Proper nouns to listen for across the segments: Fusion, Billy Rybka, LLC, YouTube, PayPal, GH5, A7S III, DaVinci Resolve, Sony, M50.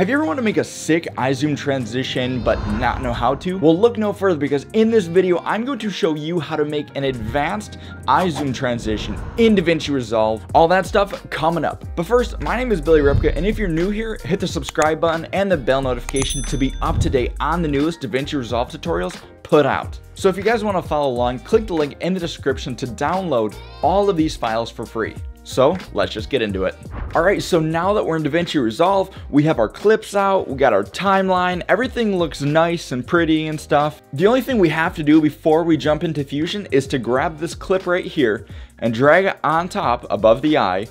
Have you ever wanted to make a sick eye zoom transition but not know how to? Well, look no further, because in this video, I'm going to show you how to make an advanced eye zoom transition in DaVinci Resolve. All that stuff coming up. But first, my name is Billy Rybka, and if you're new here, hit the subscribe button and the bell notification to be up to date on the newest DaVinci Resolve tutorials put out. So if you guys want to follow along, click the link in the description to download all of these files for free. So let's just get into it. All right, so now that we're in DaVinci Resolve, we have our clips out, we got our timeline, everything looks nice and pretty and stuff. The only thing we have to do before we jump into Fusion is to grab this clip right here and drag it on top above the eye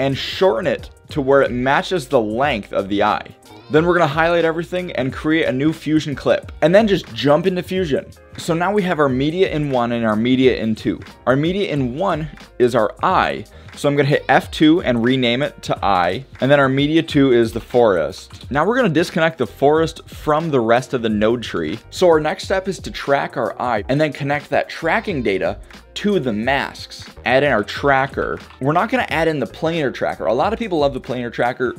and shorten it to where it matches the length of the eye. Then we're gonna highlight everything and create a new Fusion clip, and then just jump into Fusion. So now we have our media in one and our media in two. Our media in one is our eye. So I'm gonna hit F2 and rename it to eye. And then our media two is the forest. Now we're gonna disconnect the forest from the rest of the node tree. So our next step is to track our eye and then connect that tracking data to the masks. Add in our tracker. We're not gonna add in the planar tracker. A lot of people love the planar tracker,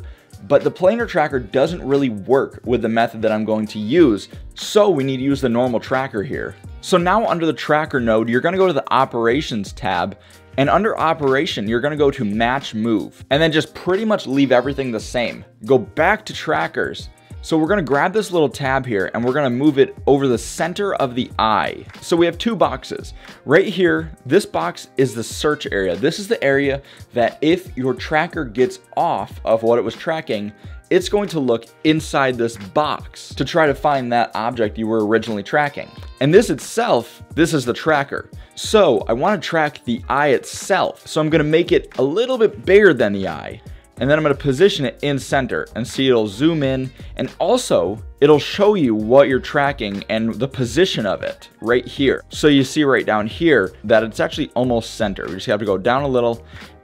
but the planar tracker doesn't really work with the method that I'm going to use, so we need to use the normal tracker here. So now under the tracker node, you're gonna go to the operations tab, and under operation, you're gonna go to match move, and then just pretty much leave everything the same. Go back to trackers. So we're gonna grab this little tab here and we're gonna move it over the center of the eye. So we have two boxes. Right here, this box is the search area. This is the area that if your tracker gets off of what it was tracking, it's going to look inside this box to try to find that object you were originally tracking. And this itself, this is the tracker. So I wanna track the eye itself. So I'm gonna make it a little bit bigger than the eye. And then I'm gonna position it in center and see it'll zoom in. And also it'll show you what you're tracking and the position of it right here. So you see right down here that it's actually almost center. We just have to go down a little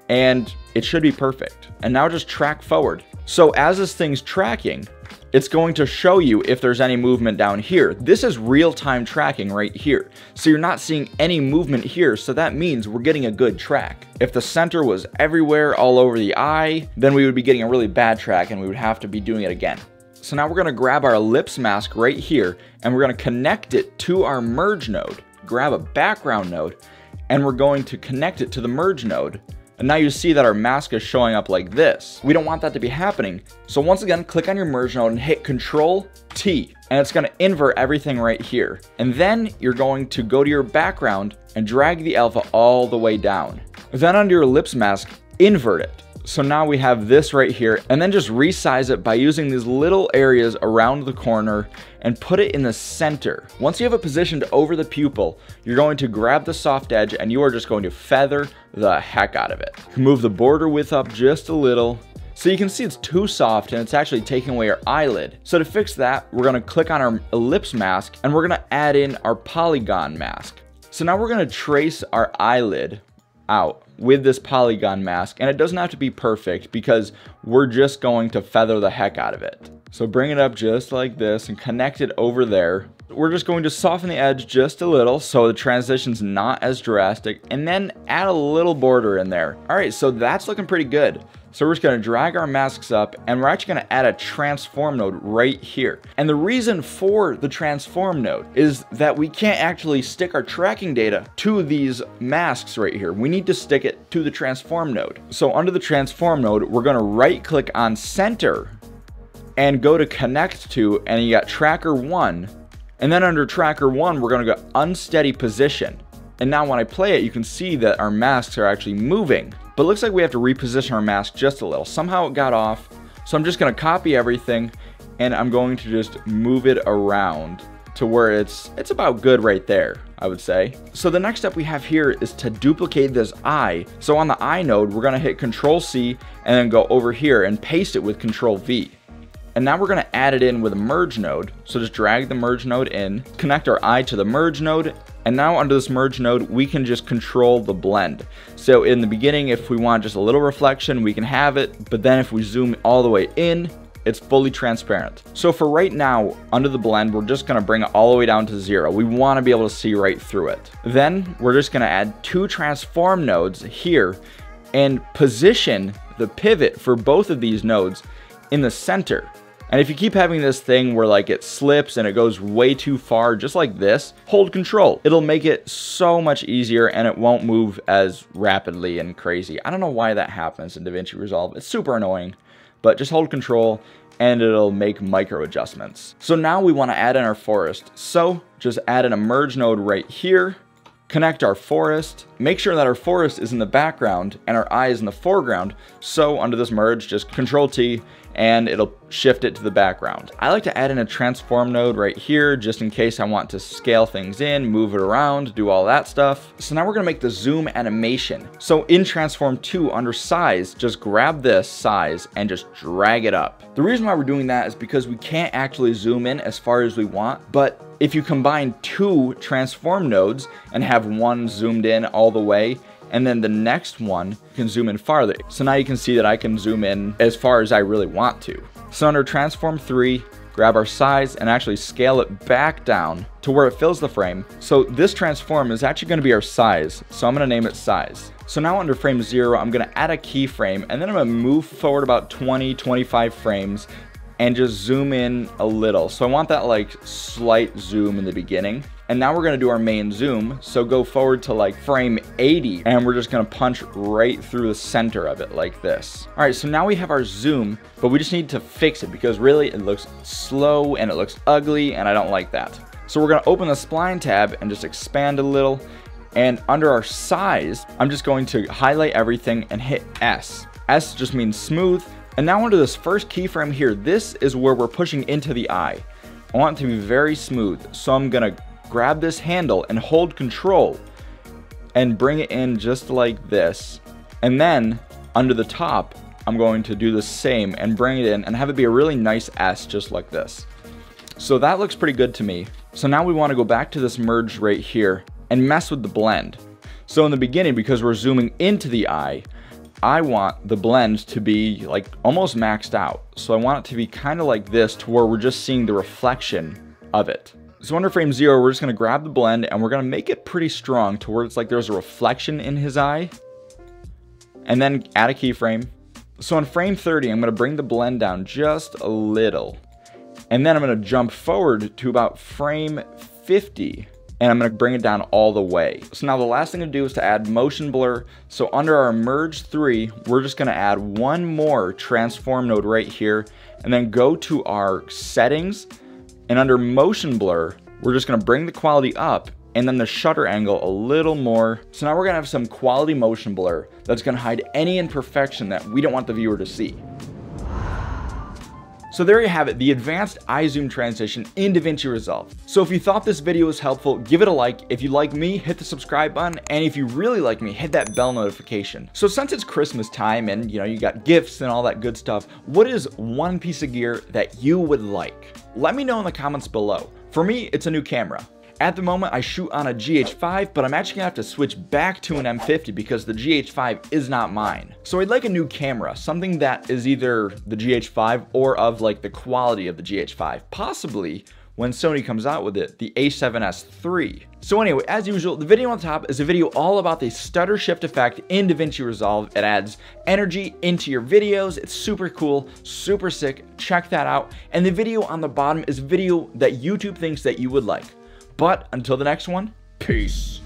and it should be perfect. And now just track forward. So as this thing's tracking, it's going to show you if there's any movement down here. This is real-time tracking right here. So you're not seeing any movement here, so that means we're getting a good track. If the center was everywhere all over the eye, then we would be getting a really bad track and we would have to be doing it again. So now we're gonna grab our ellipse mask right here and we're gonna connect it to our merge node. Grab a background node and we're going to connect it to the merge node. And now you see that our mask is showing up like this. We don't want that to be happening. So once again, click on your merge node and hit Control T, and it's gonna invert everything right here. And then you're going to go to your background and drag the alpha all the way down. Then under your ellipse mask, invert it. So now we have this right here, and then just resize it by using these little areas around the corner and put it in the center. Once you have it positioned over the pupil, you're going to grab the soft edge and you are just going to feather the heck out of it. You can move the border width up just a little. So you can see it's too soft and it's actually taking away our eyelid. So to fix that, we're gonna click on our ellipse mask and we're gonna add in our polygon mask. So now we're gonna trace our eyelid out with this polygon mask, and it doesn't have to be perfect because we're just going to feather the heck out of it. So bring it up just like this and connect it over there. We're just going to soften the edge just a little so the transition's not as drastic, and then add a little border in there. All right, so that's looking pretty good. So we're just gonna drag our masks up and we're actually gonna add a transform node right here. And the reason for the transform node is that we can't actually stick our tracking data to these masks right here. We need to stick it to the transform node. So under the transform node, we're gonna right click on center and go to connect to, and you got tracker one. And then under tracker one, we're gonna go unsteady position. And now when I play it, you can see that our masks are actually moving. But it looks like we have to reposition our mask just a little. Somehow it got off. So I'm just gonna copy everything and I'm going to just move it around to where it's about good right there, I would say. So the next step we have here is to duplicate this eye. So on the eye node, we're gonna hit Control C and then go over here and paste it with Control V. And now we're gonna add it in with a merge node. So just drag the merge node in, connect our eye to the merge node, and now under this merge node, we can just control the blend. So in the beginning, if we want just a little reflection, we can have it, but then if we zoom all the way in, it's fully transparent. So for right now, under the blend, we're just gonna bring it all the way down to 0. We wanna be able to see right through it. Then we're just gonna add two transform nodes here and position the pivot for both of these nodes in the center. And if you keep having this thing where like it slips and it goes way too far, just like this, hold control. It'll make it so much easier and it won't move as rapidly and crazy. I don't know why that happens in DaVinci Resolve. It's super annoying, but just hold control and it'll make micro adjustments. So now we want to add in our forest. So just add in a merge node right here, connect our forest, make sure that our forest is in the background and our eye is in the foreground. So under this merge, just Control T and it'll shift it to the background. I like to add in a transform node right here, just in case I want to scale things in, move it around, do all that stuff. So now we're gonna make the zoom animation. So in transform 2 under size, just grab this size and just drag it up. The reason why we're doing that is because we can't actually zoom in as far as we want, but if you combine 2 transform nodes and have one zoomed in all the way, and then the next one can zoom in farther. So now you can see that I can zoom in as far as I really want to. So under transform 3, grab our size and actually scale it back down to where it fills the frame. So this transform is actually gonna be our size. So I'm gonna name it size. So now under frame 0, I'm gonna add a keyframe and then I'm gonna move forward about 20, 25 frames and just zoom in a little. So I want that like slight zoom in the beginning. And now we're gonna do our main zoom. So go forward to like frame 80 and we're just gonna punch right through the center of it like this. All right, so now we have our zoom, but we just need to fix it because really it looks slow and it looks ugly and I don't like that. So we're gonna open the spline tab and just expand a little. And under our size, I'm just going to highlight everything and hit S. S just means smooth. And now under this first keyframe here, this is where we're pushing into the eye. I want it to be very smooth. So I'm gonna grab this handle and hold control and bring it in just like this. And then under the top, I'm going to do the same and bring it in and have it be a really nice S just like this. So that looks pretty good to me. So now we want to go back to this merge right here and mess with the blend. So in the beginning, because we're zooming into the eye, I want the blend to be like almost maxed out. So I want it to be kind of like this to where we're just seeing the reflection of it. So under frame 0, we're just gonna grab the blend and we're gonna make it pretty strong to where it's like there's a reflection in his eye, and then add a keyframe. So on frame 30, I'm gonna bring the blend down just a little, and then I'm gonna jump forward to about frame 50. And I'm gonna bring it down all the way. So now the last thing to do is to add motion blur. So under our merge 3, we're just gonna add one more transform node right here and then go to our settings. And under motion blur, we're just gonna bring the quality up and then the shutter angle a little more. So now we're gonna have some quality motion blur that's gonna hide any imperfection that we don't want the viewer to see. So there you have it, the advanced eye zoom transition in DaVinci Resolve. So if you thought this video was helpful, give it a like. If you like me, hit the subscribe button. And if you really like me, hit that bell notification. So since it's Christmas time and you know, you got gifts and all that good stuff, what is one piece of gear that you would like? Let me know in the comments below. For me, it's a new camera. At the moment, I shoot on a GH5, but I'm actually gonna have to switch back to an M50 because the GH5 is not mine. So I'd like a new camera, something that is either the GH5 or of like the quality of the GH5, possibly when Sony comes out with it, the A7S III. So anyway, as usual, the video on top is a video all about the stutter shift effect in DaVinci Resolve. It adds energy into your videos. It's super cool, super sick. Check that out. And the video on the bottom is a video that YouTube thinks that you would like. But until the next one, peace.